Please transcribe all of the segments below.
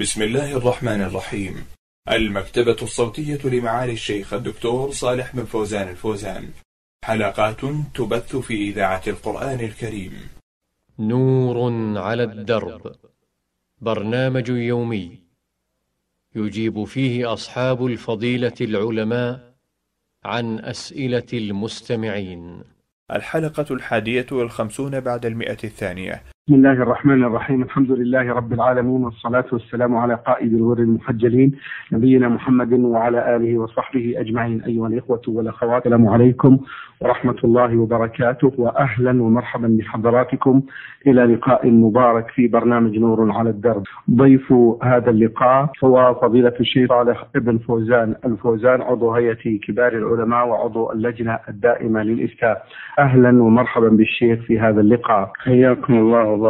بسم الله الرحمن الرحيم. المكتبة الصوتية لمعالي الشيخ الدكتور صالح بن فوزان الفوزان، حلقات تبث في إذاعة القرآن الكريم. نور على الدرب، برنامج يومي يجيب فيه أصحاب الفضيلة العلماء عن أسئلة المستمعين. الحلقة 51 بعد 102. بسم الله الرحمن الرحيم. الحمد لله رب العالمين، والصلاة والسلام على قائد الغر المحجلين نبينا محمد وعلى آله وصحبه أجمعين. أيها الإخوة والأخوات، السلام عليكم ورحمة الله وبركاته، وأهلا ومرحبا بحضراتكم إلى لقاء مبارك في برنامج نور على الدرب. ضيف هذا اللقاء هو فضيلة الشيخ صالح بن فوزان الفوزان، عضو هيئة كبار العلماء وعضو اللجنة الدائمة للإفتاء. أهلا ومرحبا بالشيخ في هذا اللقاء، حياكم الله.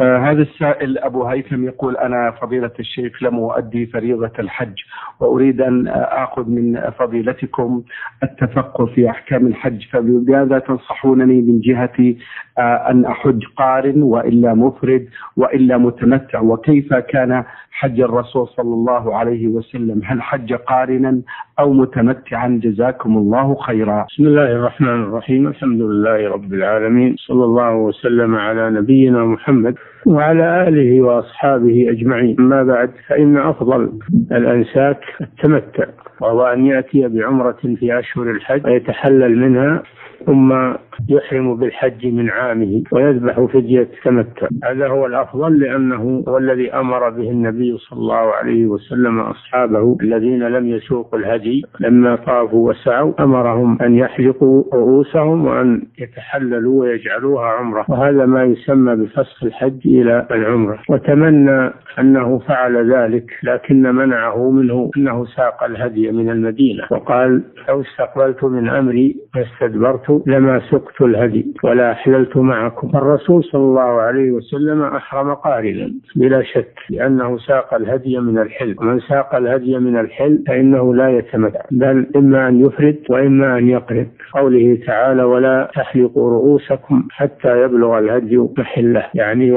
هذا السائل أبو هايثم يقول: أنا فضيلة الشيخ لم أؤدي فريضة الحج، وأريد أن أخذ من فضيلتكم التفقه في أحكام الحج، فبماذا تنصحونني من جهتي؟ أن أحج قارن وإلا مفرد وإلا متمتع؟ وكيف كان حج الرسول صلى الله عليه وسلم، هل حج قارنا أو متمتعا؟ جزاكم الله خيرا. بسم الله الرحمن الرحيم. الحمد لله رب العالمين، صلى الله وسلم على نبينا محمد وعلى آله وأصحابه أجمعين. أما بعد، فإن أفضل الأنساك التمتع، وهو أن يأتي بعمرة في أشهر الحج ويتحلل منها، ثم يحرم بالحج من عامه ويذبح فدية تمتع. هذا هو الأفضل، لأنه هو الذي أمر به النبي صلى الله عليه وسلم أصحابه الذين لم يسوقوا الهدي، لما طافوا وسعوا أمرهم أن يحلقوا رؤوسهم وأن يتحللوا ويجعلوها عمرة، وهذا ما يسمى بفسخ الحج إلى العمرة. وتمنى أنه فعل ذلك، لكن منعه منه أنه ساق الهدي من المدينة، وقال: لو استقبلت من أمري واستدبرت لما سقت الهدي ولا أحللت معكم. الرسول صلى الله عليه وسلم أحرم قارنا بلا شك، لأنه ساق الهدي من الحل، ومن ساق الهدي من الحل فإنه لا يتمتع، بل إما أن يفرد وإما أن يقرن، قوله تعالى: ولا تحلقوا رؤوسكم حتى يبلغ الهدي محله، يعني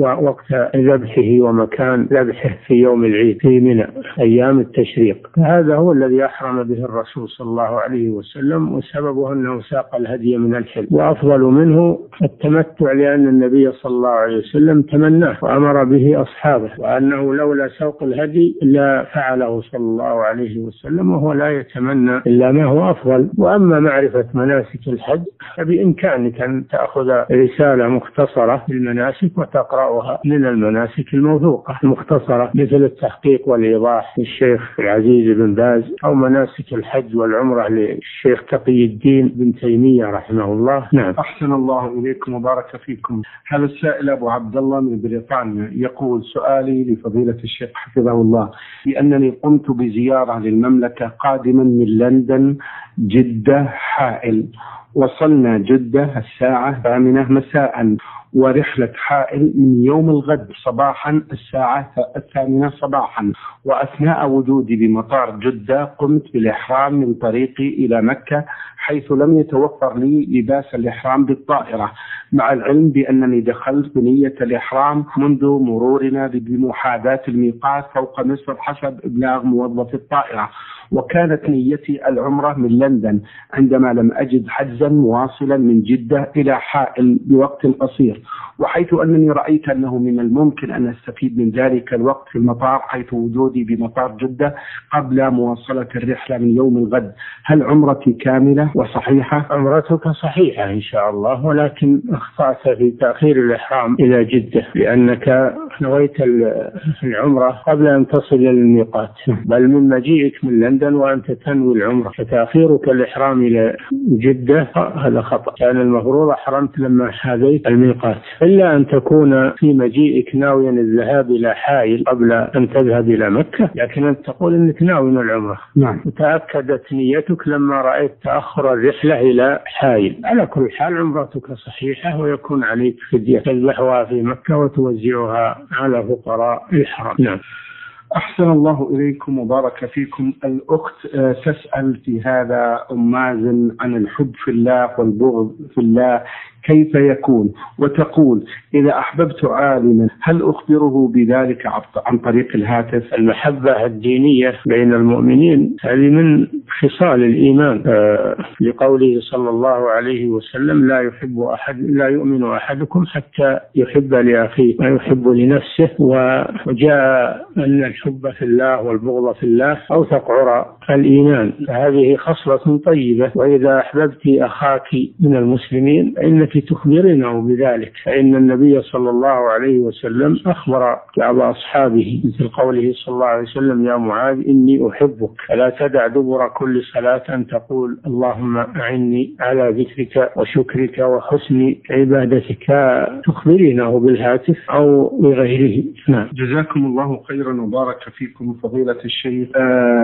وقت ذبحه ومكان ذبحه في يوم العيد في منى أيام التشريق. هذا هو الذي أحرم به الرسول صلى الله عليه وسلم، وسببه أنه ساق الهدي من الحل. وأفضل منه التمتع، لأن النبي صلى الله عليه وسلم تمناه وأمر به أصحابه، وأنه لولا سوق الهدي لا فعله صلى الله عليه وسلم، وهو لا يتمنى إلا ما هو أفضل. وأما معرفة مناسك الحج فبإمكانك أن تأخذ رسالة مختصرة في المناسك وتقرأها من المناسك الموثوقة المختصرة، مثل التحقيق والإيضاح للشيخ العزيز بن باز، أو مناسك الحج والعمرة للشيخ تقي الدين بن تيمية رحمه الله. نعم. أحسن الله إليكم وبارك فيكم. هذا السائل أبو عبد الله من بريطانيا يقول: سؤالي لفضيلة الشيخ حفظه الله، لأنني قمت بزيارة للمملكة قادما من لندن، جدة حائل. وصلنا جدة الساعة 8 مساء، ورحلة حائل من يوم الغد صباحا الساعة 8 صباحا. وأثناء وجودي بمطار جدة قمت بالإحرام من طريقي إلى مكة، حيث لم يتوفر لي لباس الإحرام بالطائرة، مع العلم بأنني دخلت بنية الإحرام منذ مرورنا بمحاذاة الميقات فوق مصر حسب إبلاغ موظف الطائرة، وكانت نيتي العمرة من لندن، عندما لم أجد حجزا مواصلا من جدة إلى حائل بوقت قصير. وحيث أنني رأيت أنه من الممكن أن أستفيد من ذلك الوقت في المطار، حيث وجودي بمطار جدة قبل مواصلة الرحلة من يوم الغد، هل عمرتي كاملة وصحيحة؟ عمرتك صحيحة إن شاء الله، ولكن أخطأت في تأخير الإحرام إلى جدة، لأنك نويت العمرة قبل أن تصل إلى الميقات، بل من مجيئك من لندن وأنت تنوي العمرة، فتأخيرك الإحرام إلى جدة هذا خطأ، كان المفروض أحرمت لما حاذيت الميقات، إلا أن تكون في مجيئك ناويا الذهاب إلى حائل قبل أن تذهب إلى مكة، لكن أنت تقول أنك ناوي العمرة. نعم. تأكدت نيتك لما رأيت تأخر الرحلة إلى حائل. على كل حال عمرتك صحيحة، ويكون عليك فدية تذبحها في مكة وتوزعها على فقراء الحرم. نعم. أحسن الله إليكم وبارك فيكم. الأخت تسأل في هذا أم مازن عن الحب في الله والبغض في الله، كيف يكون؟ وتقول إذا أحببت عالما هل أخبره بذلك عن طريق الهاتف؟ المحبة الدينية بين المؤمنين هذه من خصال الإيمان، لقوله صلى الله عليه وسلم لا يؤمن أحدكم حتى يحب لأخيه ما يحب لنفسه. وجاء أن الحب في الله والبغض في الله أو تقعر الإيمان، فهذه خصلة طيبة. وإذا أحببت أخاك من المسلمين إنك تخبرنه بذلك، فإن النبي صلى الله عليه وسلم أخبر بعض أصحابه مثل قوله صلى الله عليه وسلم يا معاذ إني أحبك، فلا تدع دبر كل صلاة أن تقول اللهم أعني على ذكرك وشكرك وحسن عبادتك، تخبرنه بالهاتف أو بغيره. نعم. جزاكم الله خيرا وبارك فيكم فضيلة الشيخ.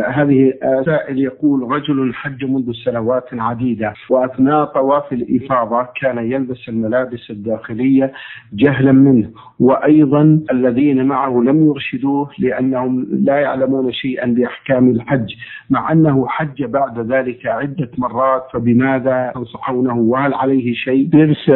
هذه سائل يقول رجل حج منذ سنوات عديدة وأثناء طواف الإفاضة كان يلبس الملابس الداخلية جهلا منه، وأيضا الذين معه لم يرشدوه لأنهم لا يعلمون شيئا بأحكام الحج، مع أنه حج بعد ذلك عدة مرات، فبماذا تنصحونه وهل عليه شيء؟ لبس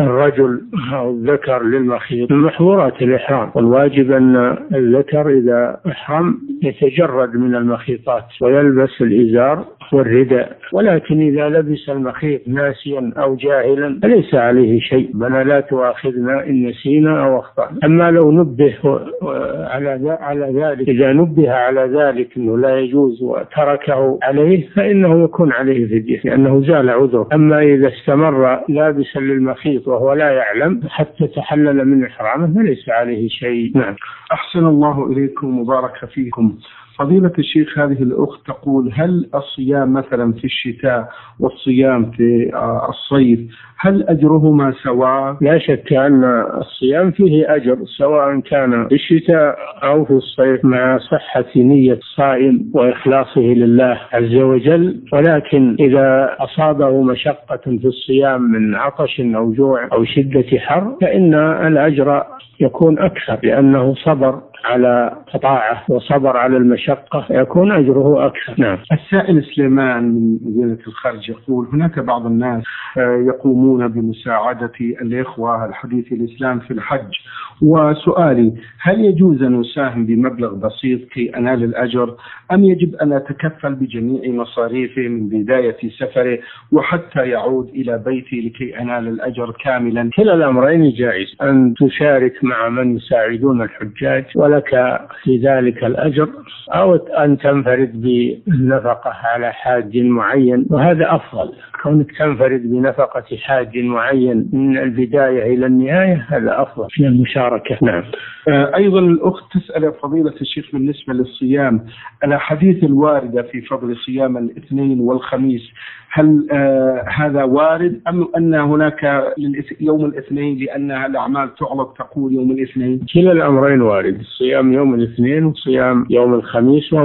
الرجل أو الذكر للمخيط من محظورات الإحرام، والواجب أن الذكر إذا أحرم يتجرد من المخيطات ويلبس الإزار والرداء، ولكن إذا لبس المخيط ناسيا أو جاهلا فليس عليه شيء، بل لا تؤاخذنا إن نسينا أو أخطأنا. أما لو نبه على ذلك، إذا نبه على ذلك أنه لا يجوز وتركه عليه فإنه يكون عليه فدية لأنه زال عذره. أما إذا استمر لابسا للمخيط وهو لا يعلم حتى تحلل من إحرامه فليس عليه شيء. نعم. أحسن الله إليكم وبارك فيكم. فضيلة الشيخ، هذه الأخت تقول هل الصيام مثلا في الشتاء والصيام في الصيف هل أجرهما سواء؟ لا شك أن الصيام فيه أجر سواء كان في الشتاء أو في الصيف مع صحة نية الصائم وإخلاصه لله عز وجل، ولكن إذا أصابه مشقة في الصيام من عطش أو جوع أو شدة حر فإن الأجر يكون أكثر لأنه صبر على طاعة وصبر على المشقة، يكون أجره أكثر. نعم. السائل سليمان من مدينة الخرج يقول هناك بعض الناس يقومون بمساعدة الإخوة الحديث الإسلام في الحج، وسؤالي هل يجوز أن أساهم بمبلغ بسيط كي أنال الأجر أم يجب أن أتكفل بجميع مصاريفه من بداية سفره وحتى يعود إلى بيتي لكي أنال الأجر كاملا؟ كلا الأمرين جائز، أن تشارك مع من يساعدون الحجاج ولك في ذلك الأجر، أو أن تنفرد بنفقة على حاج معين، وهذا أفضل. كونك تنفرد بنفقة حاج معين من البداية إلى النهاية هذا أفضل من المشاركة. نعم. أيضا الأخت تسأل فضيلة الشيخ بالنسبة للصيام الأحاديث الواردة في فضل صيام الاثنين والخميس، هل هذا وارد أم أن هناك يوم الاثنين لأن الأعمال تعلق تقول يوم الاثنين؟ كلا الأمرين وارد، صيام يوم الاثنين وصيام يوم الخميس.